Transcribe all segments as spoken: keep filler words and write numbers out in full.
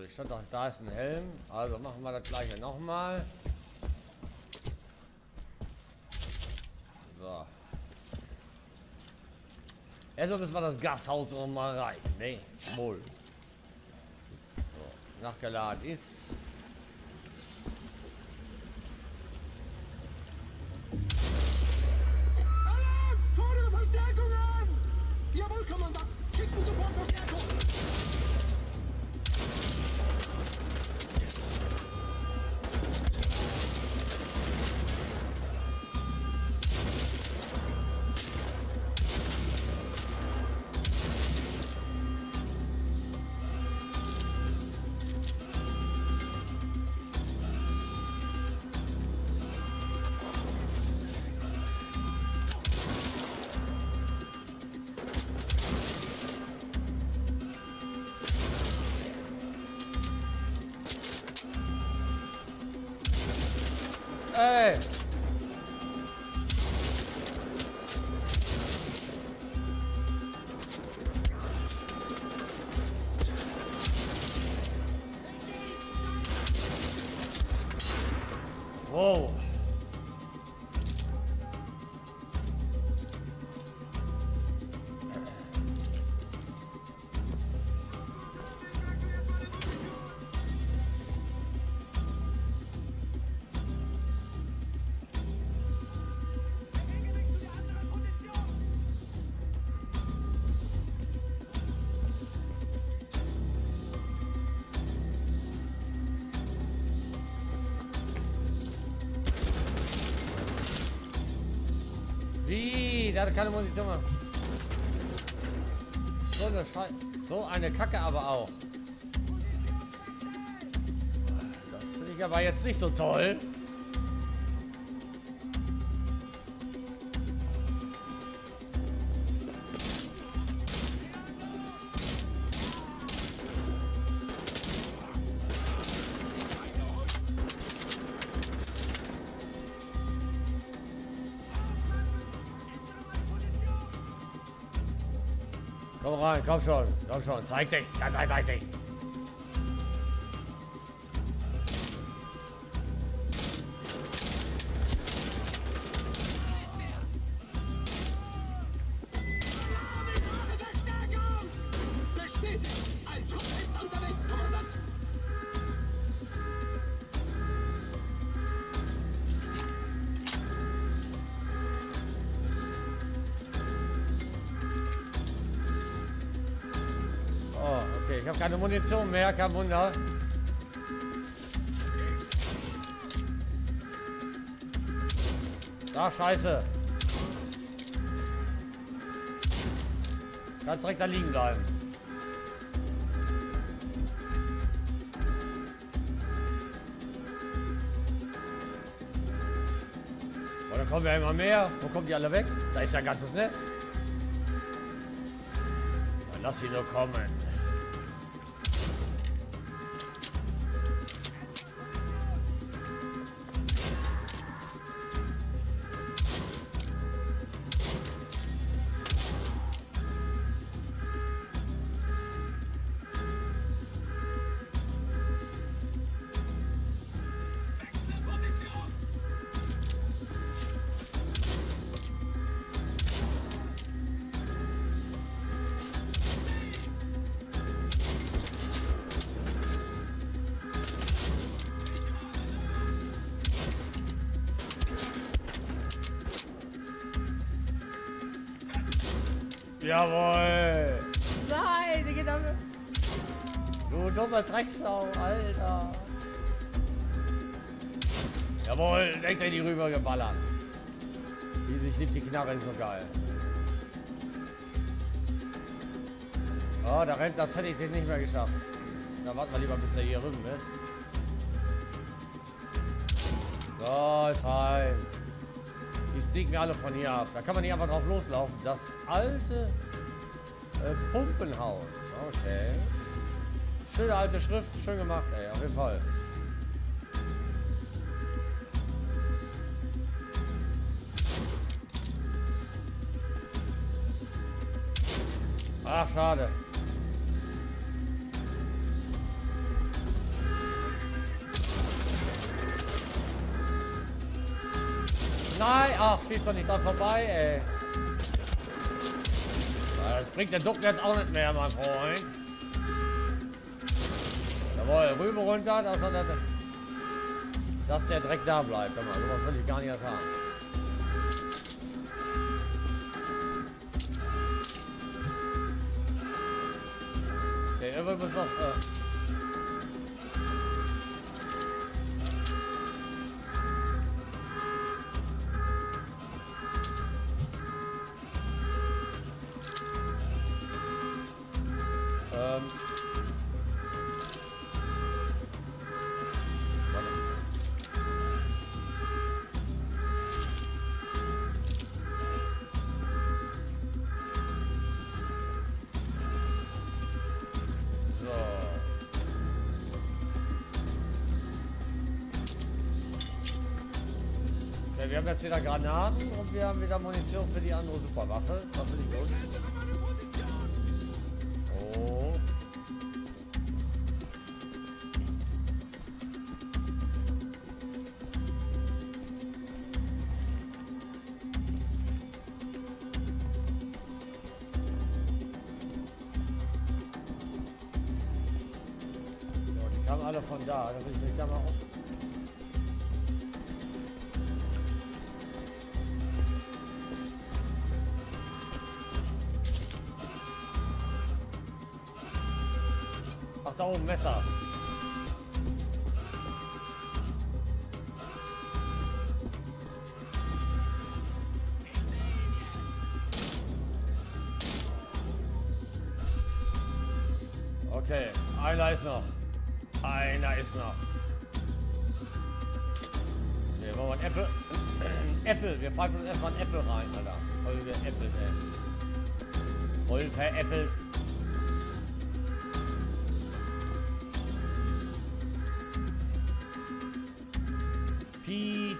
Also ich stand doch, da ist ein Helm. Also machen wir das gleiche nochmal. So. Erstmal müssen wir das Gasthaus noch mal rein. Ne, wohl. So, nachgeladen ist. Hey. Wow. Wie? Der hat keine Munition mehr. So eine Scheiße. So eine Kacke aber auch. Das finde ich aber jetzt nicht so toll. Komm rein, komm schon, komm schon, zeig dich, ja, zeig, zeig dich. Ich habe keine Munition mehr, kein Wunder. Da, scheiße. Ganz direkt da liegen bleiben. Oh, da kommen ja immer mehr. Wo kommen die alle weg? Da ist ja ein ganzes Nest. Dann lass sie nur kommen. Jawohl! Nein, die geht ab. Du dummer Drecksau, Alter! Jawohl, denkt er die rüber geballert. Wie sich liebt die Knarre nicht so geil. Oh, da rennt, das hätte ich nicht mehr geschafft. Da warten wir lieber, bis er hier rüben ist. So, ist rein. Die stiegen wir alle von hier ab. Da kann man nicht einfach drauf loslaufen. Das alte äh, Pumpenhaus. Okay. Schöne alte Schrift. Schön gemacht, ey. Auf jeden Fall. Ach, schade. Nein, ach, schieß doch nicht dran vorbei, ey. Das bringt der Duck jetzt auch nicht mehr, mein Freund. Jawohl, rüber runter, dass, er, dass der direkt da bleibt. Mal, sowas will ich gar nicht erst haben. Der Irre muss doch... Äh Wir haben jetzt wieder Granaten und wir haben wieder Munition für die andere Superwaffe. Das finde ich gut. Oh. So, die kamen alle von da. Da will ich mich da mal auf. Da oben Messer. Okay, einer ist noch. Einer ist noch. Wir wollen mal einen Äpfel. Äpfel. Wir pfeifen uns erstmal einen Äpfel rein, Alter. Voll veräppelt, ey. Voll veräppelt.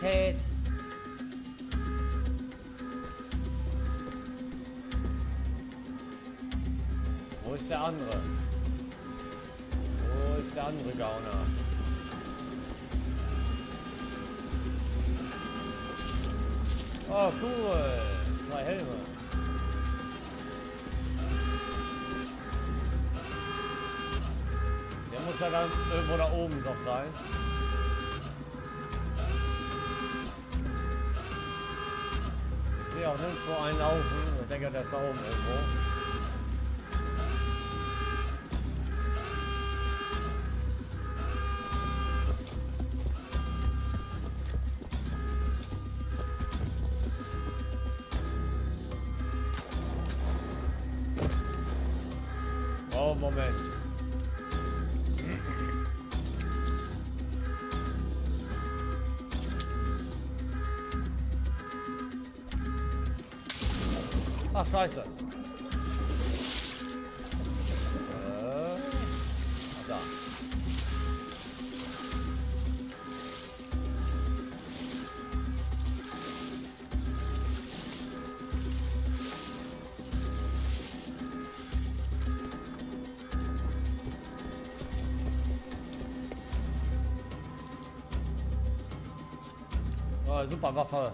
Tät. Wo ist der andere? Wo ist der andere Gauner? Oh, cool. Zwei Helme. Der muss ja dann irgendwo da oben doch sein. Ich sehe auch nirgendwo einen laufen. Ich denke, der ist da oben irgendwo. Oh, Moment. Ach, scheiße. Äh, da. Oh, super Waffe.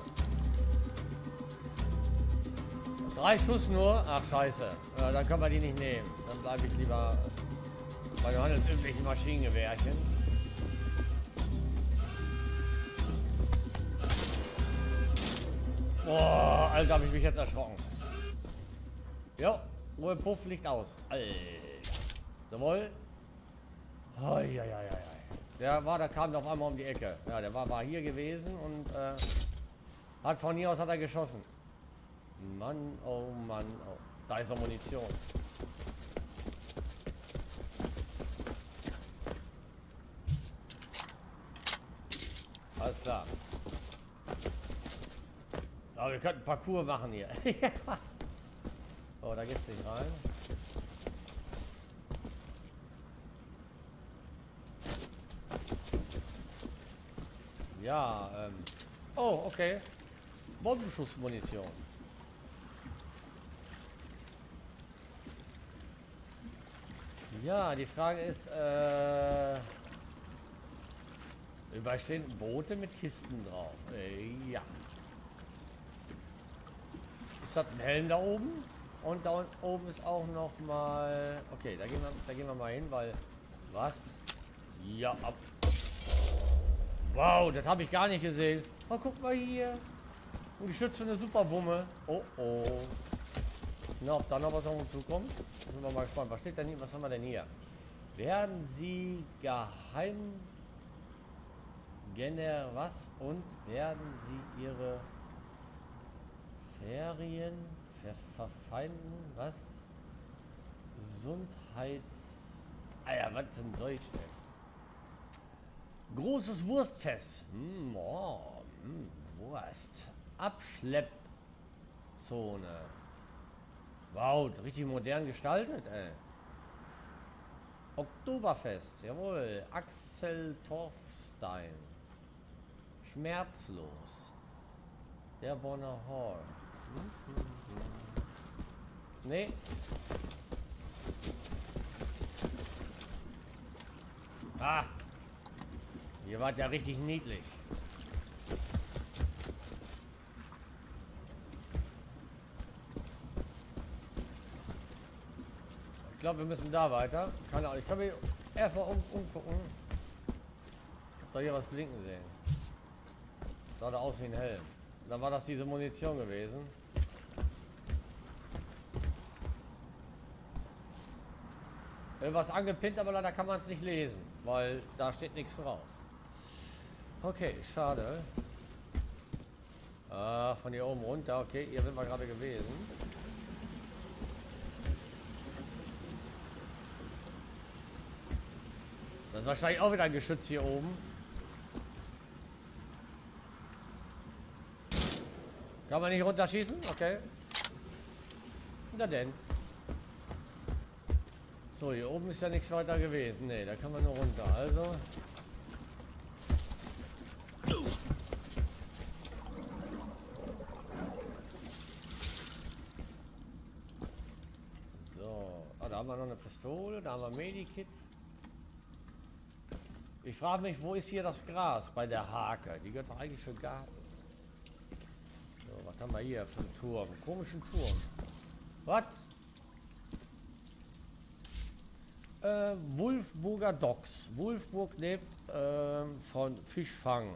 Drei Schuss nur? Ach, scheiße. Ja, dann können wir die nicht nehmen. Dann bleibe ich lieber bei handelsüblichen Maschinengewehrchen. Boah, Alter, habe ich mich jetzt erschrocken. Jo, Ruhe, Puff, Licht aus. Alter. Jawohl. Hei, hei, hei. Der war, da kam auf einmal um die Ecke. Ja, der war, war hier gewesen und äh, hat von hier aus hat er geschossen. Mann, oh Mann, oh. Da ist noch Munition. Alles klar. Aber wir könnten Parcours machen hier. Oh, da geht's nicht rein. Ja, ähm. Oh, okay. Bombenschussmunition. Ja, die Frage ist, äh, überstehen Boote mit Kisten drauf? Äh, ja. Das hat einen Helm da oben. Und da oben ist auch noch mal... Okay, da gehen wir, da gehen wir mal hin, weil... Was? Ja, ab. Wow, das habe ich gar nicht gesehen. Oh, guck mal hier. Ein Geschütz für eine Superwumme. Oh, oh. Na, ob da noch was auf uns zukommt? Sind wir mal gespannt. Was steht denn hier? Was haben wir denn hier? Werden Sie geheim... Gener was? Und werden Sie Ihre... Ferien... Ver verfeinden? Was? Gesundheits... Alter, was für ein Deutsch, ey. Großes Wurstfest. Mm, oh, mm, Wurst. Abschleppzone. Wow, richtig modern gestaltet, ey. Oktoberfest, jawohl. Axel Torfstein. Schmerzlos. Der Bonner Hall. Hm? Nee. Ah, ihr wart ja richtig niedlich. Ich glaube, wir müssen da weiter. Keine Ahnung, ich kann mich erstmal um, umgucken. Ich hab da hier was blinken sehen. Das sah da aus wie ein Helm. Und dann war das diese Munition gewesen. Irgendwas angepinnt, aber leider kann man es nicht lesen, weil da steht nichts drauf. Okay, schade. Ah, von hier oben runter. Okay, hier sind wir gerade gewesen. Das ist wahrscheinlich auch wieder ein Geschütz hier oben. Kann man nicht runterschießen? Okay. Na denn. So, hier oben ist ja nichts weiter gewesen. Ne, da kann man nur runter. Also. So. Ah, da haben wir noch eine Pistole. Da haben wir Medikit. Ich frage mich, wo ist hier das Gras bei der Hake? Die gehört doch eigentlich für Garten. So, was haben wir hier für einen Turm? Einen komischen Turm. Was? Äh, Wulfburger Docks. Wulfburg lebt äh, von Fischfang.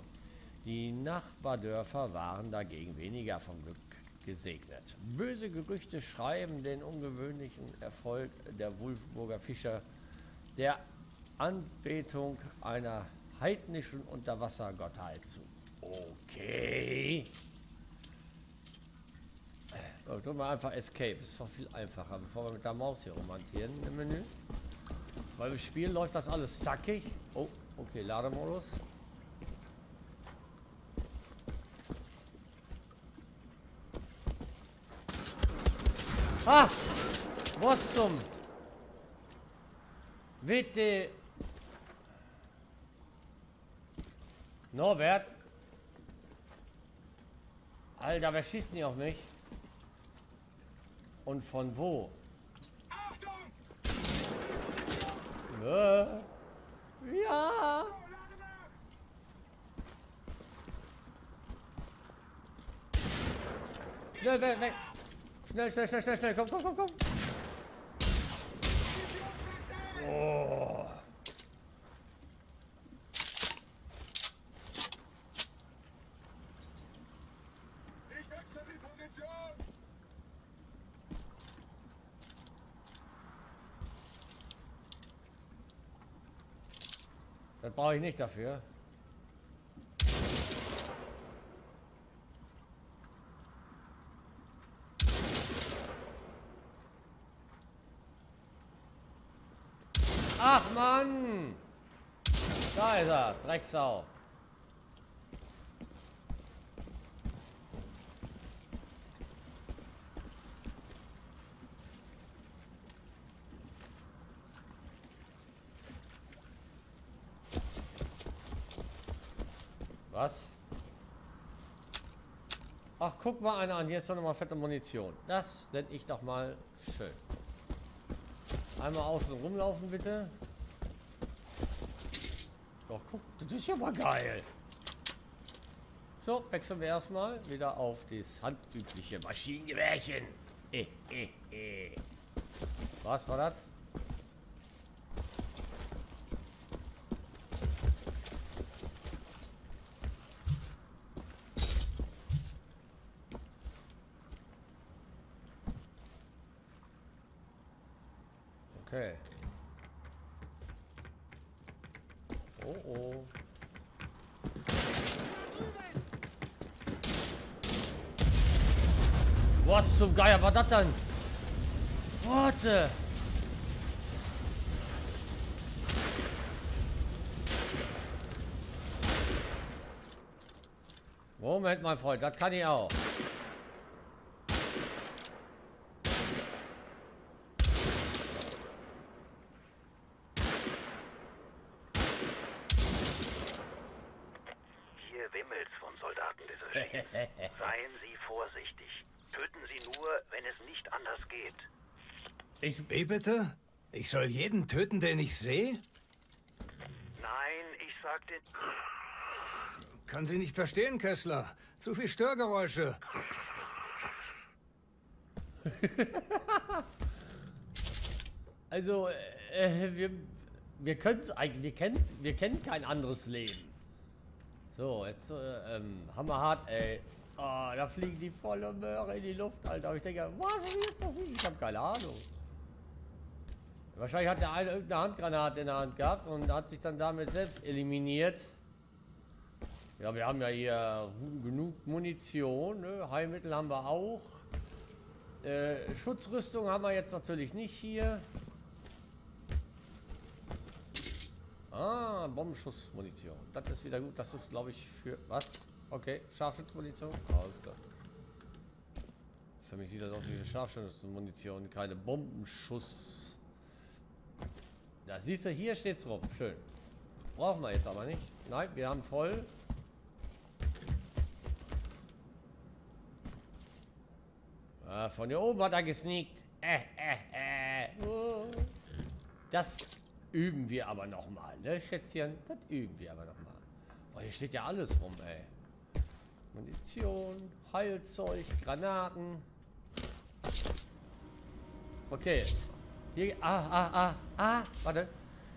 Die Nachbardörfer waren dagegen weniger vom Glück gesegnet. Böse Gerüchte schreiben den ungewöhnlichen Erfolg der Wulfburger Fischer der Anbetung einer heidnischen Unterwassergottheit zu. Okay. So, tun wir einfach Escape. Ist doch viel einfacher, bevor wir mit der Maus hier rumhantieren im Menü. Weil im Spiel läuft das alles zackig. Oh, okay, Lademodus. Ah! Was zum? Bitte! Norbert! Alter, wer schießt denn hier auf mich? Und von wo? Ja. Schnell, weg, weg. Schnell, schnell, schnell, schnell, schnell. Komm, komm, komm, komm. Oh. Ich wechsle die Position. Das brauche ich nicht dafür. Ach Mann! Da ist er, Drecksau. Was? Ach, guck mal einer an. Hier ist doch nochmal fette Munition. Das nenne ich doch mal schön. Einmal außen rumlaufen, bitte. Doch, guck. Das ist ja mal geil. So, wechseln wir erstmal wieder auf das handübliche Maschinengewehrchen. Eh, eh, eh. Was war das? Okay. Oh oh. Was zum Geier war das denn? Warte. Moment, mein Freund, das kann ich auch. Seien Sie vorsichtig. Töten Sie nur, wenn es nicht anders geht. Ich... Wie bitte? Ich soll jeden töten, den ich sehe? Nein, ich sagte... Kann Sie nicht verstehen, Kessler. Zu viel Störgeräusche. Also, äh, wir... Wir können's eigentlich... Wir kennen, wir kennen kein anderes Leben. So, jetzt, äh, ähm, hammerhart, ey. Ah, oh, da fliegen die volle Möhre in die Luft, Alter. Ich denke, was ist jetzt passiert? Ich habe keine Ahnung. Wahrscheinlich hat der eine irgendeine Handgranate in der Hand gehabt und hat sich dann damit selbst eliminiert. Ja, wir haben ja hier genug Munition, ne? Heilmittel haben wir auch. Äh, Schutzrüstung haben wir jetzt natürlich nicht hier. Ah, Bombenschussmunition. Das ist wieder gut. Das ist, glaube ich, für... Was? Okay, Scharfschutzmunition. Alles klar. Für mich sieht das aus wie Scharfschutzmunition, keine Bombenschuss. Da siehst du, hier steht's rum. Schön. Brauchen wir jetzt aber nicht. Nein, wir haben voll. Ah, von hier oben hat er gesneakt. Äh, äh, äh. Oh. Das... Üben wir aber nochmal, ne, Schätzchen? Das üben wir aber nochmal. Boah, hier steht ja alles rum, ey. Munition, Heilzeug, Granaten. Okay. Hier, ah, ah, ah, ah, warte.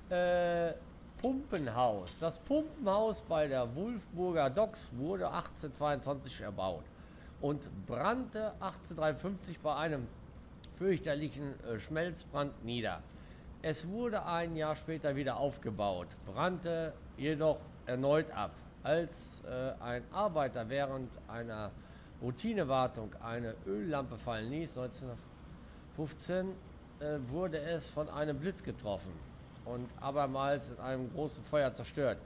Äh, Pumpenhaus. Das Pumpenhaus bei der Wulfburger Docks wurde achtzehnhundertzweiundzwanzig erbaut und brannte achtzehnhundertdreiundfünfzig bei einem fürchterlichen äh, Schmelzbrand nieder. Es wurde ein Jahr später wieder aufgebaut, brannte jedoch erneut ab, als äh, ein Arbeiter während einer Routinewartung eine Öllampe fallen ließ. neunzehnhundertfünfzehn äh, wurde es von einem Blitz getroffen und abermals in einem großen Feuer zerstört.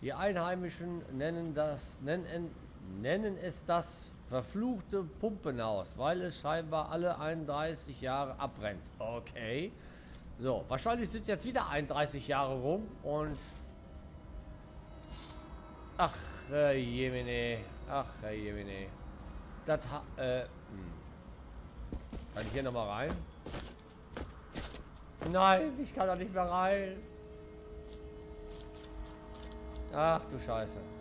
Die Einheimischen nennen, das, nennen, nennen es das verfluchte Pumpenhaus, weil es scheinbar alle einunddreißig Jahre abbrennt. Okay. So, wahrscheinlich sind jetzt wieder einunddreißig Jahre rum und... Ach, äh, Jemine. Ach, äh, Jemine. Das ha... Äh, mh. Kann ich hier nochmal rein? Nein, ich kann da nicht mehr rein. Ach, du Scheiße.